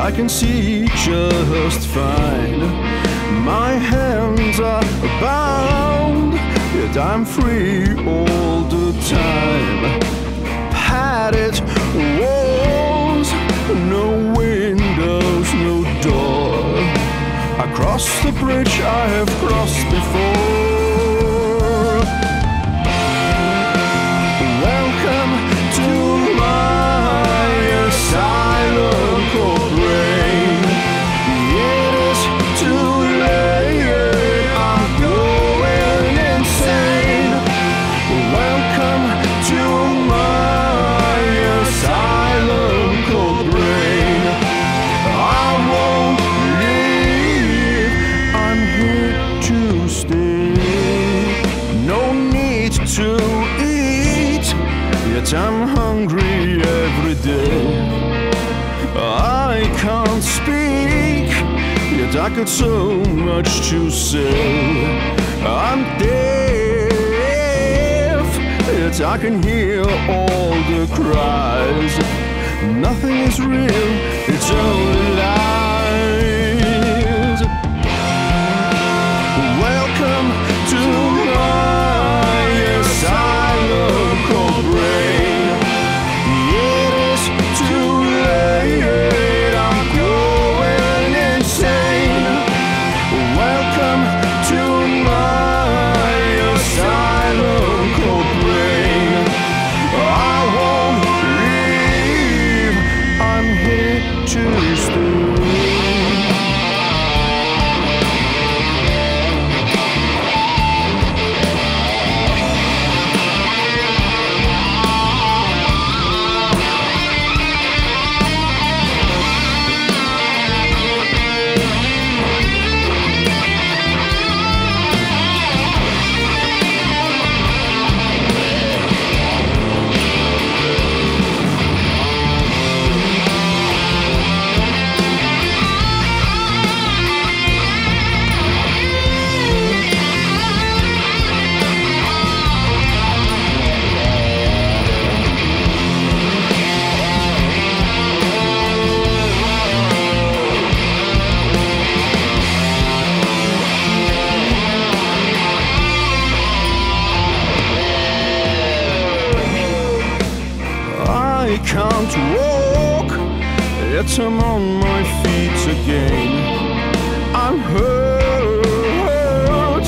I can see just fine. My hands are bound, yet I'm free all the time. Padded walls, no windows, no door. I crossed the bridge I have crossed before. Welcome to my asylum for brain. It is too late, I'm going insane. Welcome to my asylum for brain. I won't leave, I'm here to stay. No need to eat, yet I'm hungry every day. I can't speak, yet I got so much to say. I'm deaf, yet I can hear all the cries. Nothing is real, it's only lies. Welcome to my asylum called brain. It is too late. I can't walk, yet I'm on my feet again. I'm hurt,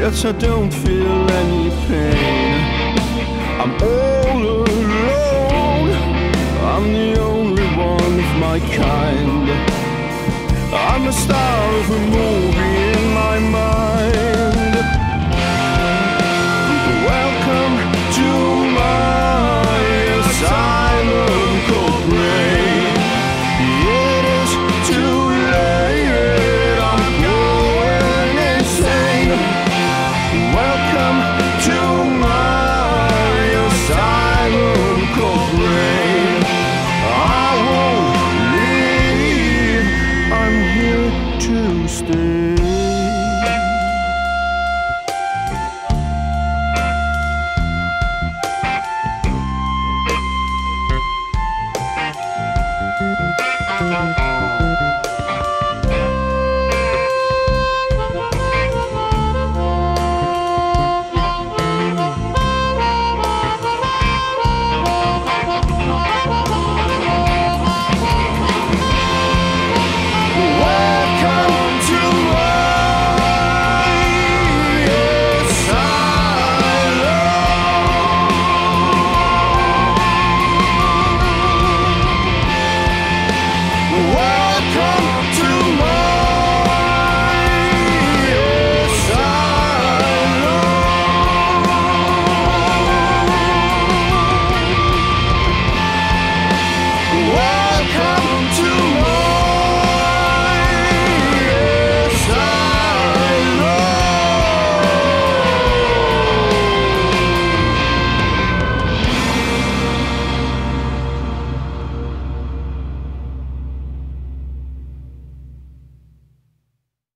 yet I don't feel any pain. I'm all alone, I'm the only one of my kind. I'm a star of a movie in my mind. Welcome to my asylum called brain. It is too late, I'm going insane. Welcome to my asylum called brain. I won't leave, I'm here to stay.